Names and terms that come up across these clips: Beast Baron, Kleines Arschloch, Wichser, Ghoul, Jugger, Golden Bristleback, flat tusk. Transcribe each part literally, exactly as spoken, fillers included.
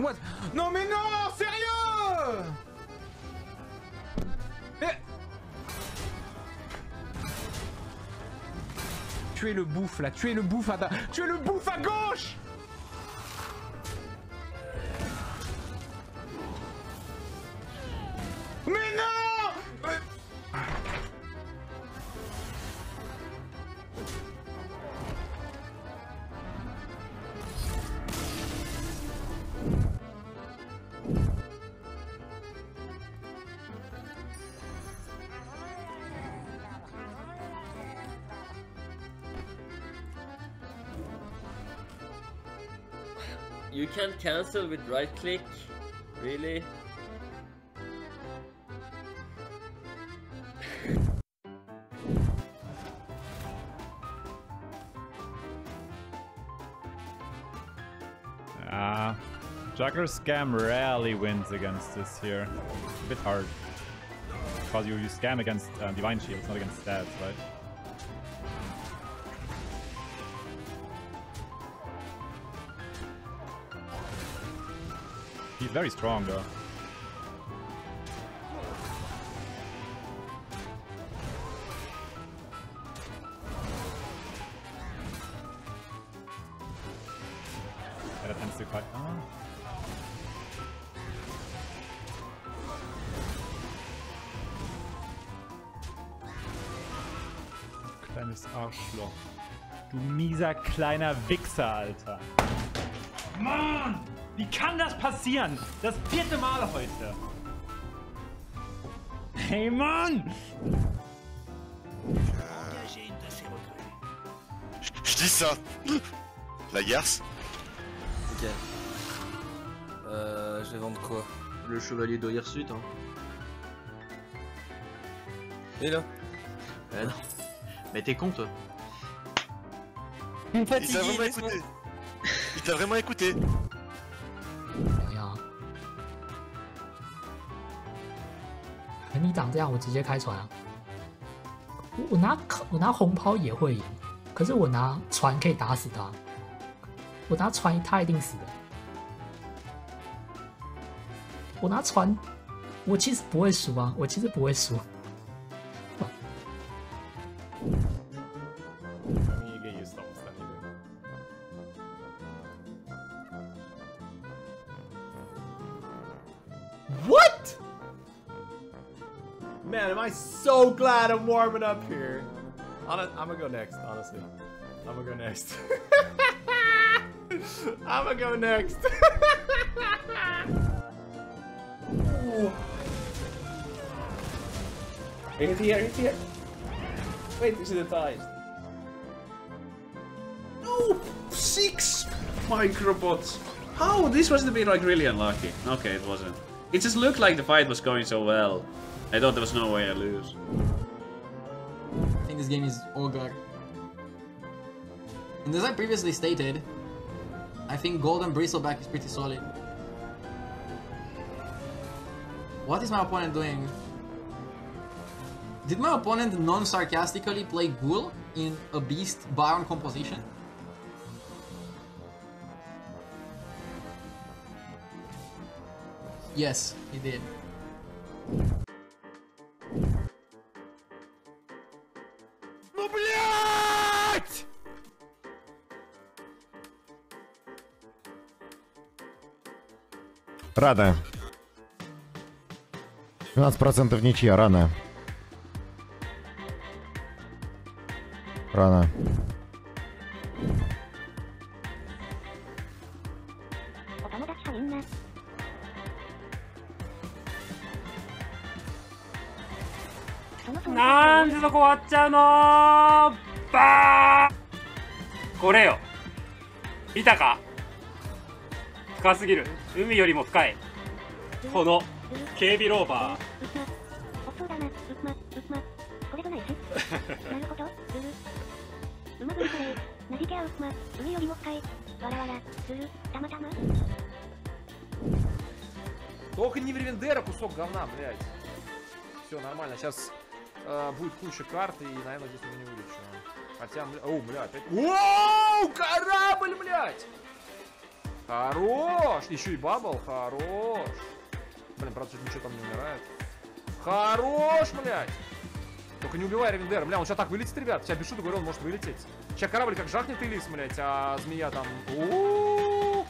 What? Non mais non, sérieux mais... Tuez le bouffe là, tuez le bouffe à ta... Tuez le bouffe à gauche. Mais non mais... You can cancel with right click? Really? Ah, uh, Jugger scam rarely wins against this here. It's a bit hard. Because you, you scam against um, divine shields, not against stats, right? He's very strong though. That tends to quite. Oh. Kleines Arschloch. Du mieser kleiner Wichser, Alter. Mann! Wie kann das passieren? Das vierte Mal heute. Hey Mann! Je dis ça! La garce? Ok. Euh. Je vais vendre quoi? Le chevalier d'Ohirsut, hein. Et là? Eh non. Mais t'es con, toi. Il t'a vraiment écouté! Il t'a vraiment écouté!你长这样，我直接开船啊！我我拿我拿红抛也会赢，可是我拿船可以打死他。我拿船他一定死的。我拿船，我其实不会输啊！我其实不会输。What? Man, am I so glad I'm warming up here. I'm gonna go next, honestly. I'm gonna go next. I'm gonna go next. He's here, he's here. Wait, is it the ties? No! Six microbots. How? This was to be like really unlucky. Okay, it wasn't. It just looked like the fight was going so well. I thought there was no way I lose. I think this game is all Gag. And as I previously stated, I think Golden Bristleback is pretty solid. What is my opponent doing? Did my opponent non-sarcastically play Ghoul in a Beast Baron composition? Yes, he did. Рано. двенадцать процентов ничья. Рано. Рано. Нан же そこ割っちゃうの? バー! これよ。見たか? 深すぎる。 海よりも深いこの警備ローバーТолько не в Ревендера кусок говна, блядь. Все нормально. Сейчас э, будет куча карт и, наверное, здесь уже не вылечено. Хотя, бля... О, бля, опять... Оу, корабль, блядь! Хорош! Еще и бабл. Хорош. Блин, правда, что-то ничего там не умирает. Хорош, блядь! Только не убивай Ревендера. Бля, он сейчас так вылетит, ребят. Сейчас без шуток говорю, он может вылететь. Сейчас корабль как жахнет Элис, блядь, а змея там... У-у-у-у!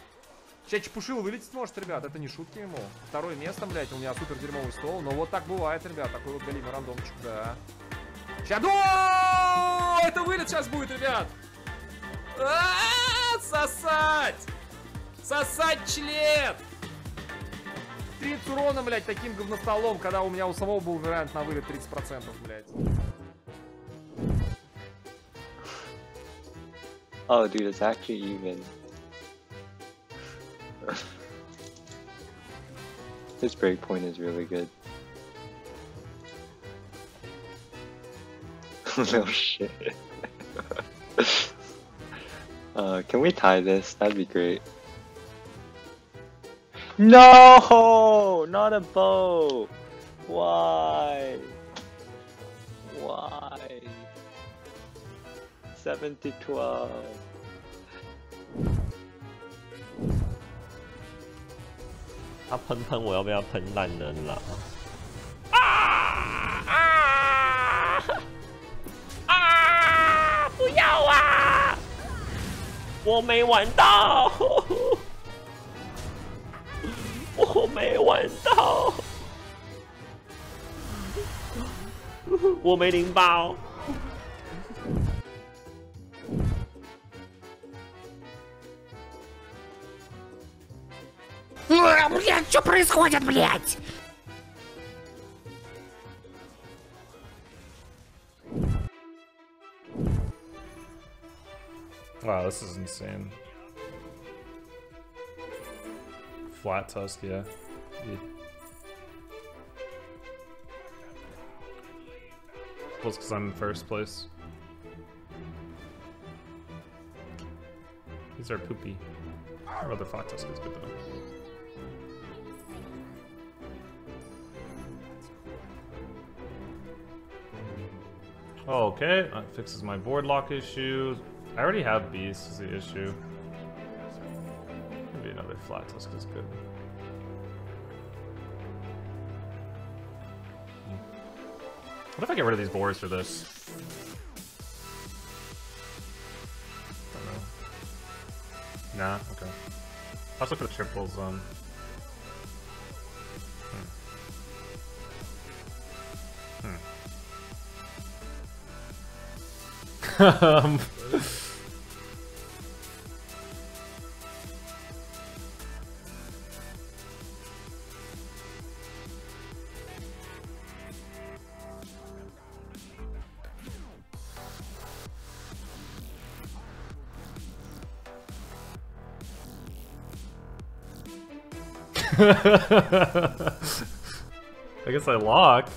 Сейчас Чепушил вылететь может, ребят. Это не шутки ему. Второе место, блядь. У меня супер дерьмовый стол. Но вот так бывает, ребят. Такой вот галимый рандомчик, да. Сейчас... О-о-о-о! Это вылет сейчас будет, ребят! А-а-а! Сосать! Сосать член! тридцать урона, блядь, таким говностолом, когда у меня у самого был вариант на вылет тридцать процентов, блядь. Oh, dude, it's actually even. This breakpoint is really good. No shit. uh, can we tie this? That'd be great. No, not a bow. Why? Why? seven to twelve.他喷喷我要不要喷烂人了？啊啊啊！不要啊！我没玩到。我没玩到，我没零包。А, блядь, что происходит, блядь? Wow, this is insane. Flat tusk, yeah. yeah. Well, it's because I'm in first place. These are poopy. Or other flat tusk is good though. Oh, okay, that fixes my board lock issue. I already have beasts, is the issue. Another flat tusk is good. What if I get rid of these boars for this? I don't know. Nah, okay. I'll just look for the triples. Um. Hmm. Hmm. um. I guess I lock.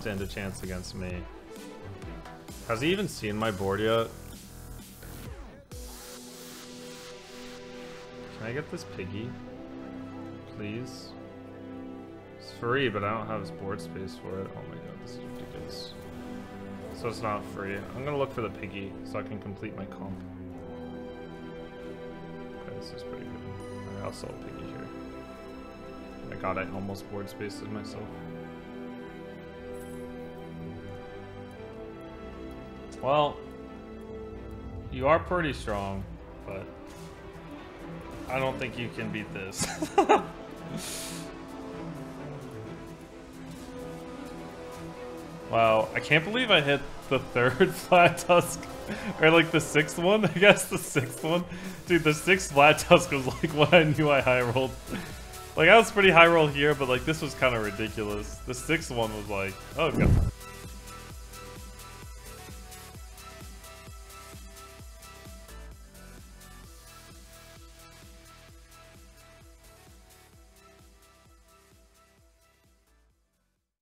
Stand a chance against me. Has he even seen my board yet? Can I get this piggy? Please? It's free, but I don't have his board space for it. Oh my god, this is ridiculous. So it's not free. I'm gonna look for the piggy so I can complete my comp. Okay, this is pretty good. Alright, I'll sell a piggy here. My god, I almost board spaces myself. Well, you are pretty strong, but I don't think you can beat this. Wow, I can't believe I hit the third flat tusk, or like the sixth one, I guess the sixth one. Dude, the sixth flat tusk was like what I knew I high rolled. Like, I was pretty high roll here, but like, this was kind of ridiculous. The sixth one was like, oh god.